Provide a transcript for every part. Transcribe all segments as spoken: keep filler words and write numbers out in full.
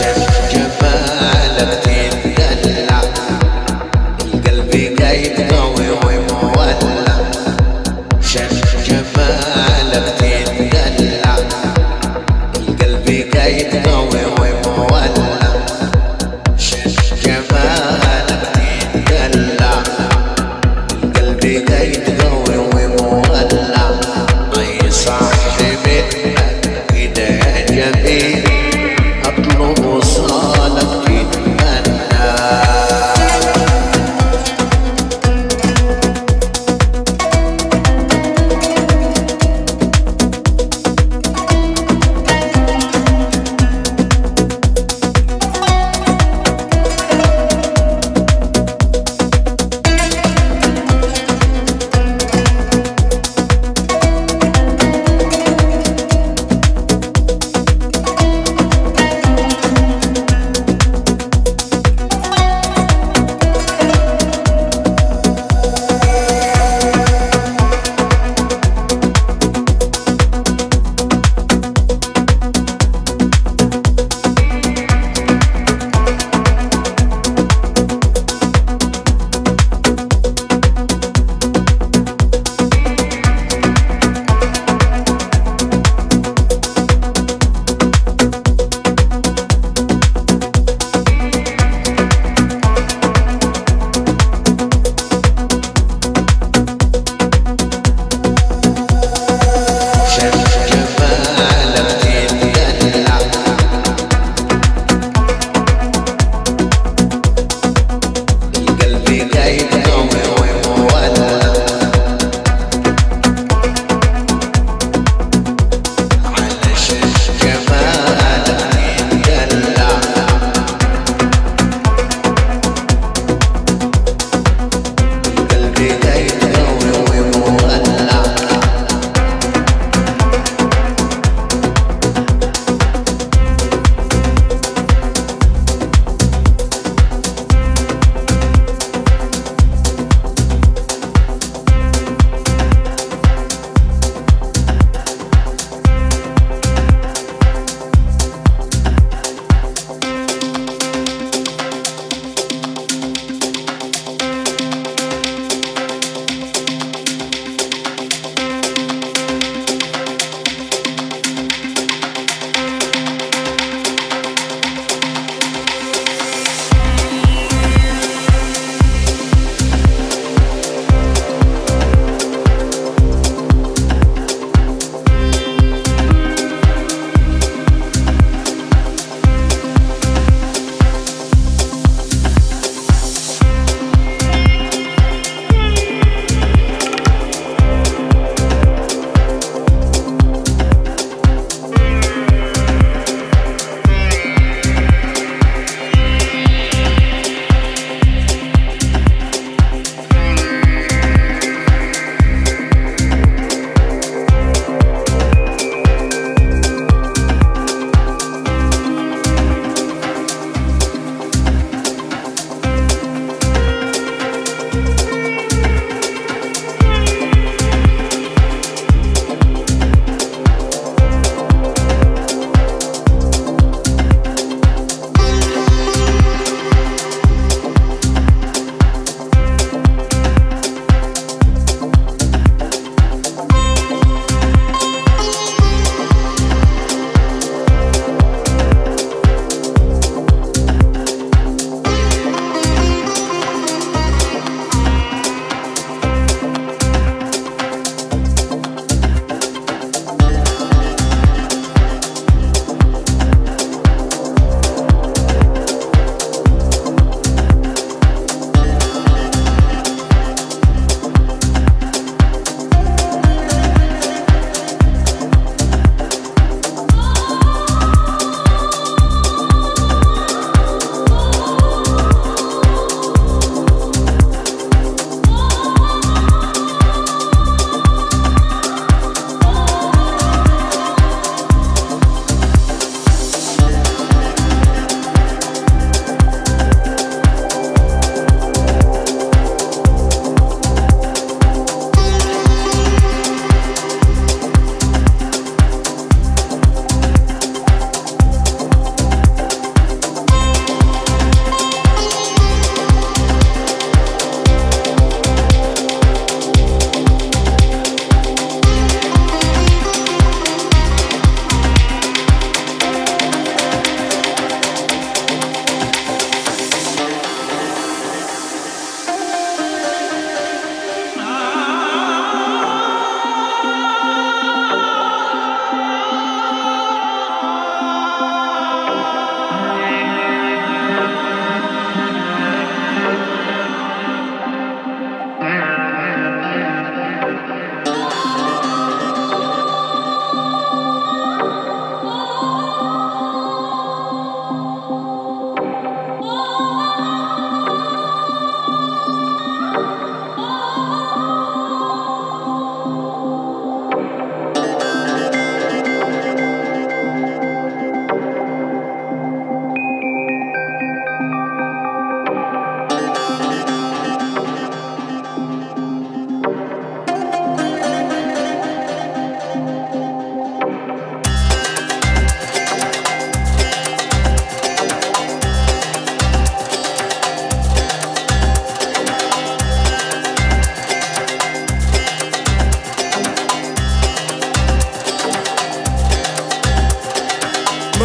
شاف جمالك تدلع، القلب قايد قوي ومولع، شاف جمالك تدلع، القلب قايد قوي ومولع، شاف جمالك تدلع، القلب قايد قوي ومولع، اي صاحبي كده جميل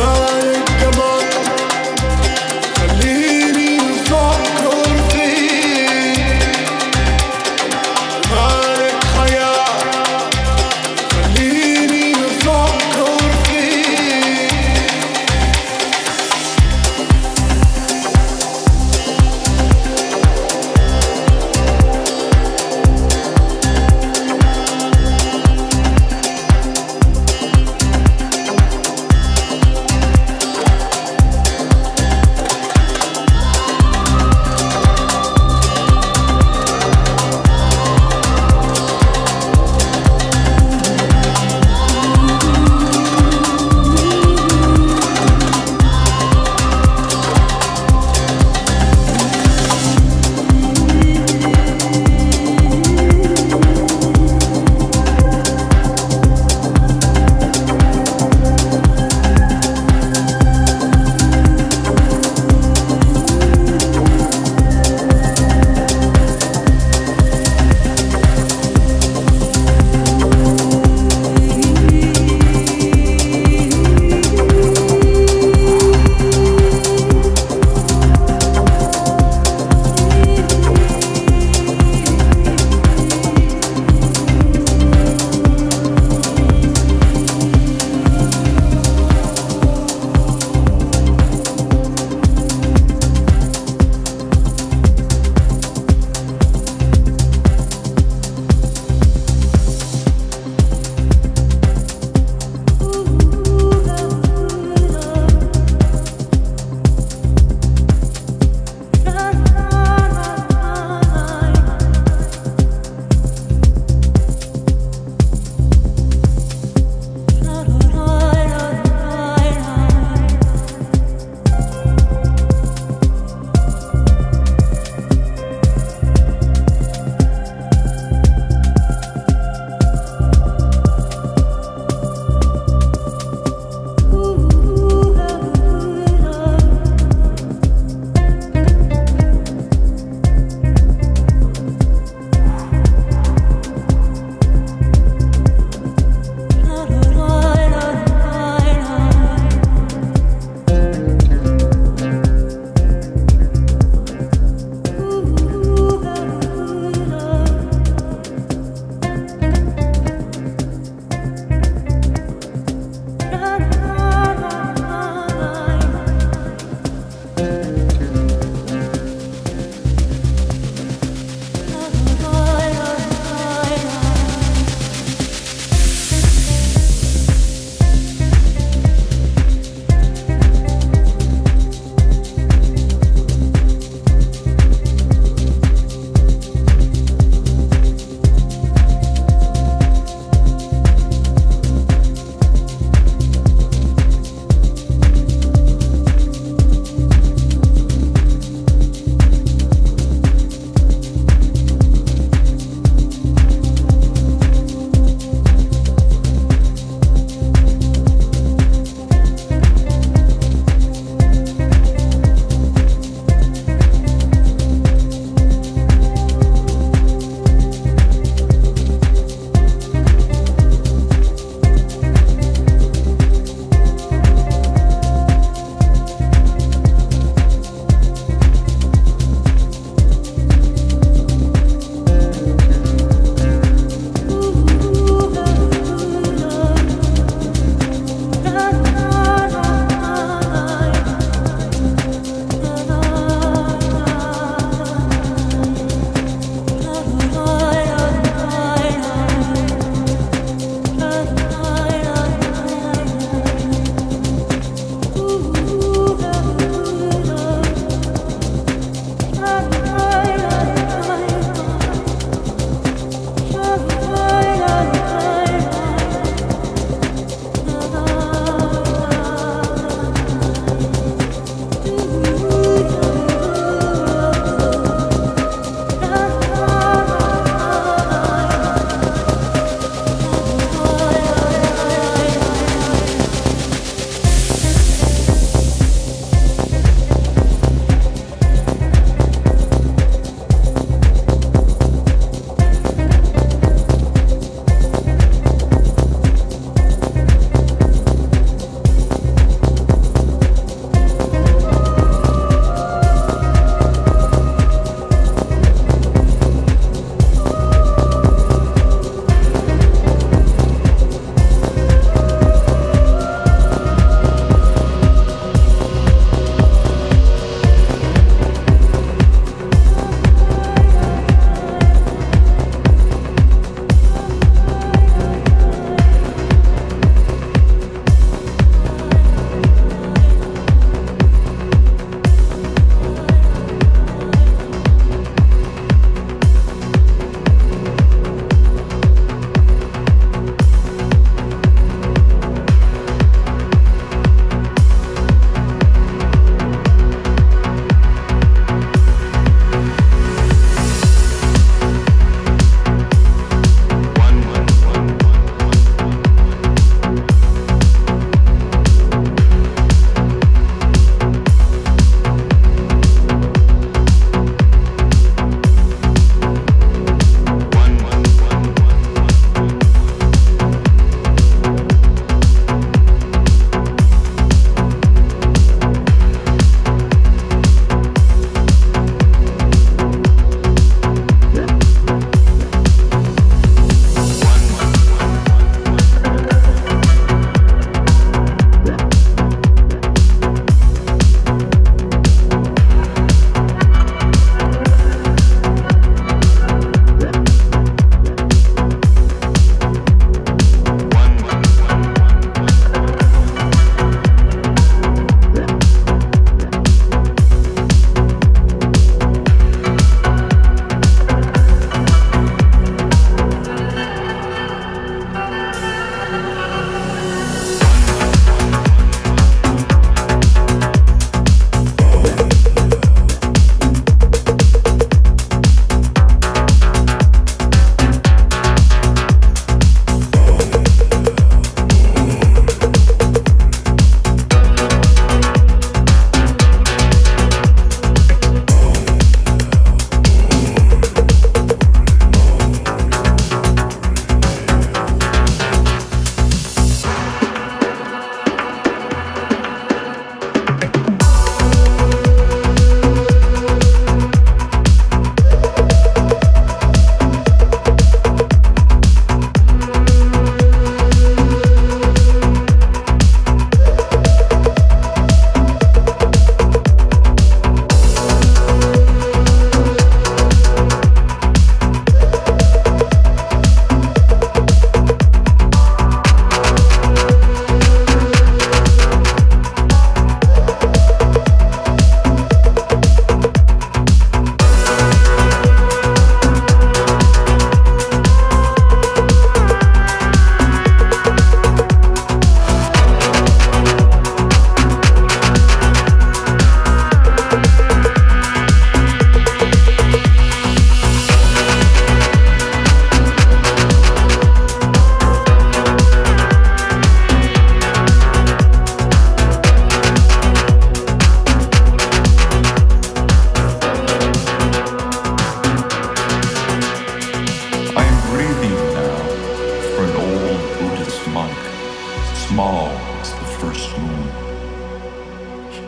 معاك كمان، خليني أفكر فيك. معاك حياة، خليني أفكر فيك.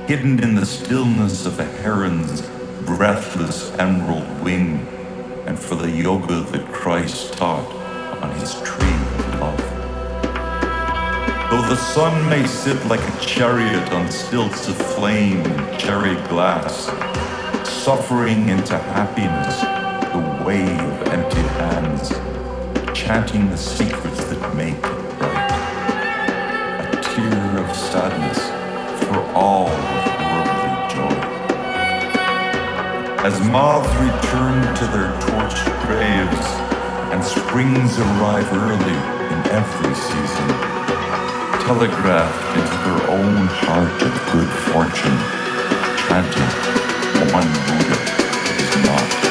hidden in the stillness of a heron's breathless emerald wing, and for the yoga that Christ taught on his tree of love. Though the sun may sit like a chariot on stilts of flame and cherry glass, suffering into happiness, the way of empty hands, chanting the secrets that make it right. A tear of sadness for all of worldly joy. As moths return to their torched graves, and springs arrive early in every season, telegraphed into their own heart of good fortune, chanting one Buddha is not.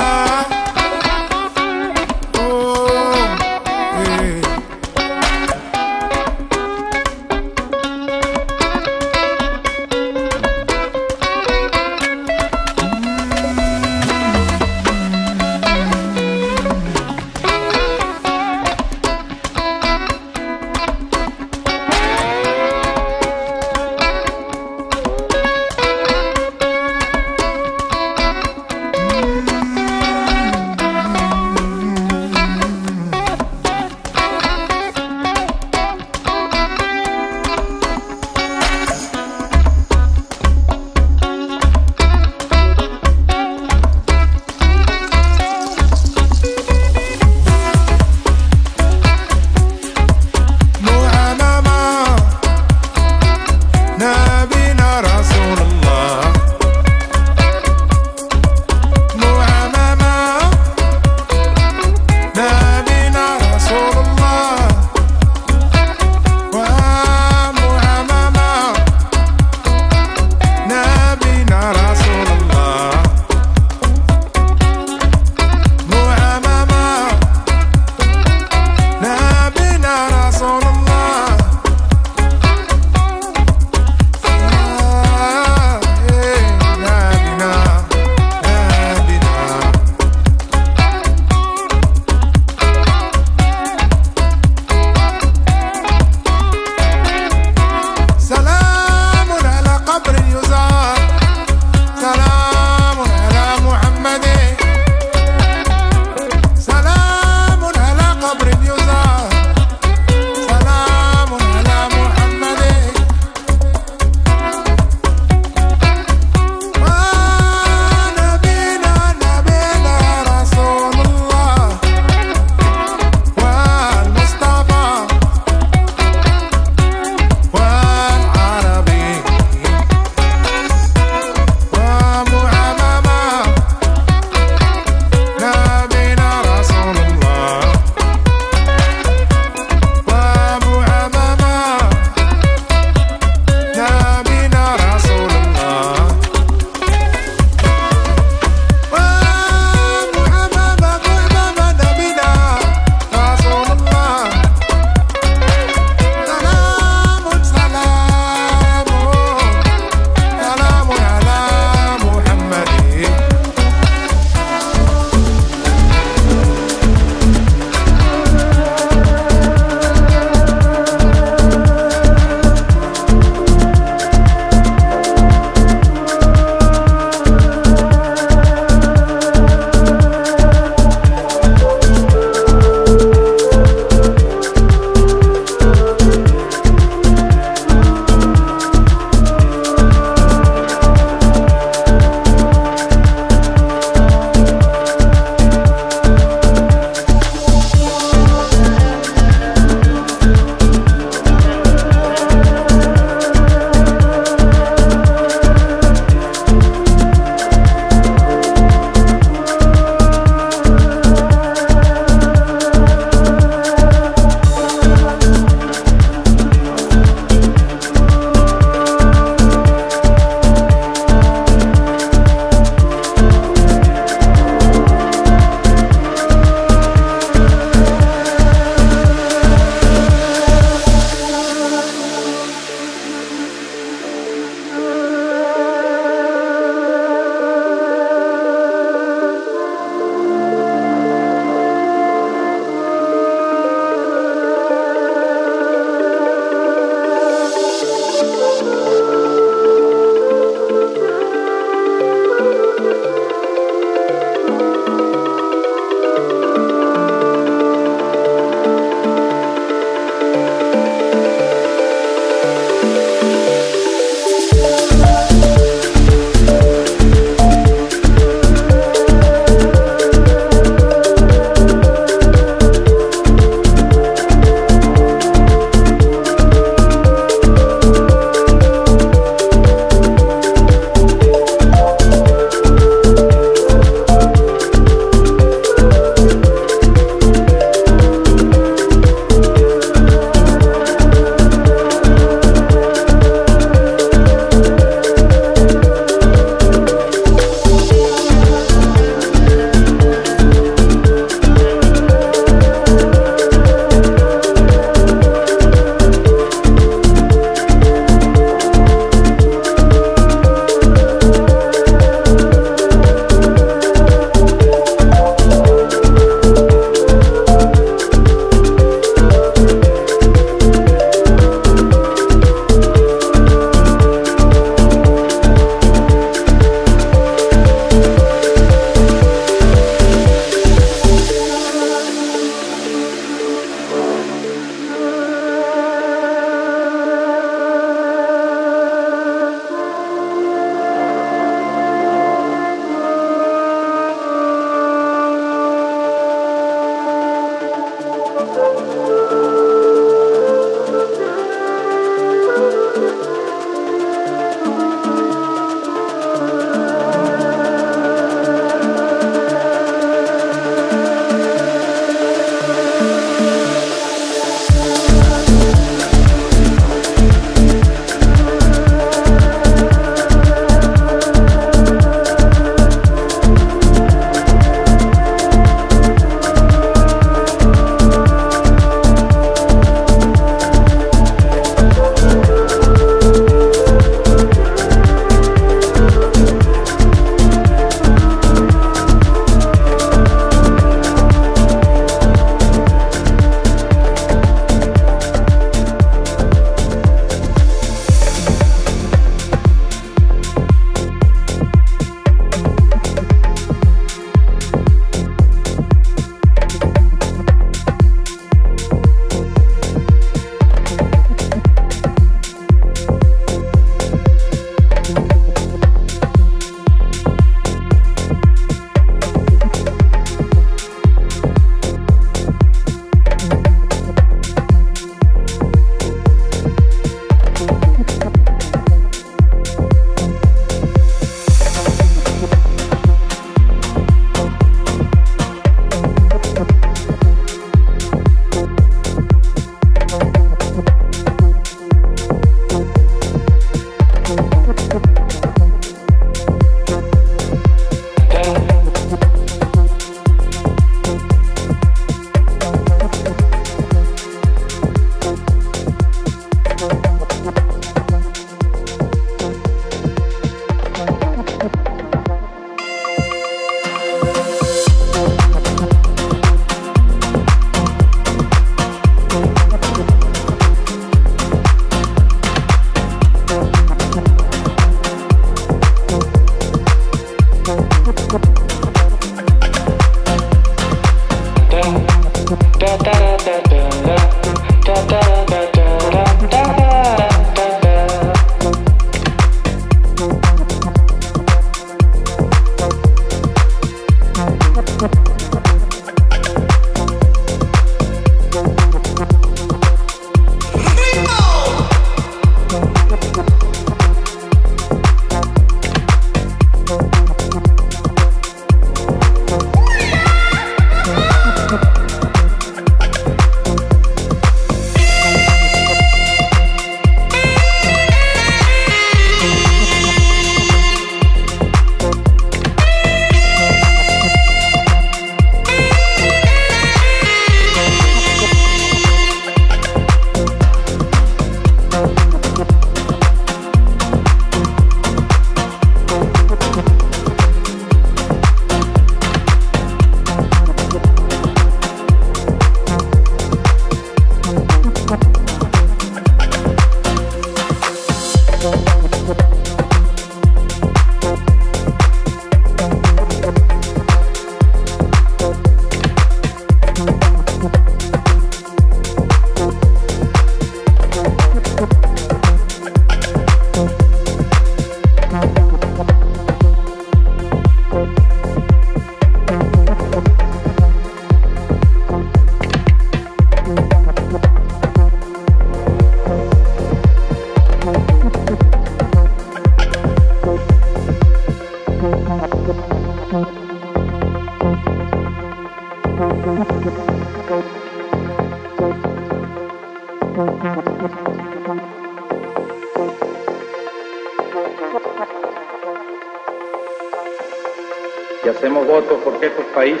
Y hacemos voto porque estos países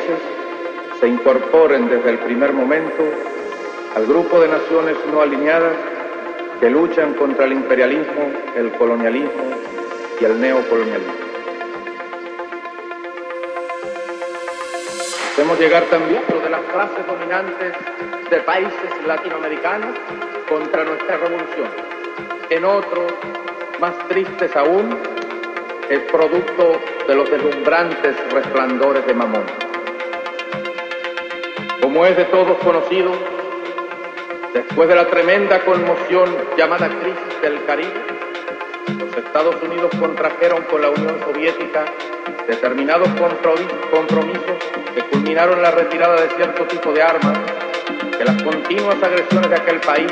se incorporen desde el primer momento al grupo de naciones no alineadas que luchan contra el imperialismo, el colonialismo y el neocolonialismo. Hacemos llegar también lo de las clases dominantes de países latinoamericanos contra nuestra revolución. En otros, más tristes aún, es producto de los deslumbrantes resplandores de Mamón. Como es de todos conocido, después de la tremenda conmoción llamada crisis del Caribe, los Estados Unidos contrajeron con la Unión Soviética determinados compromisos que culminaron la retirada de cierto tipo de armas, que las continuas agresiones de aquel país,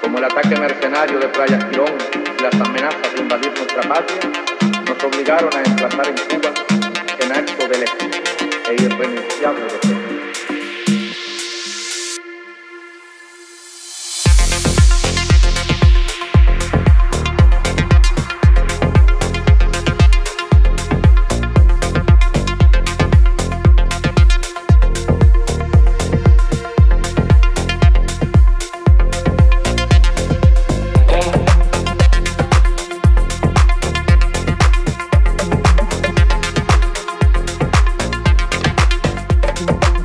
como el ataque mercenario de Playa Girón y las amenazas de invadir nuestra patria, nos obligaron a emplazar en Cuba en acto de legítimo e irrenunciable defensa. Thank you.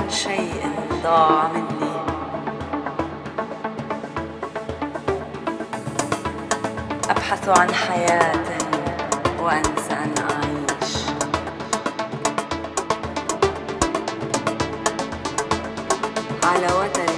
عن شيء ضاع مني. أبحث عن حياة وأنسى أن أعيش. على وتر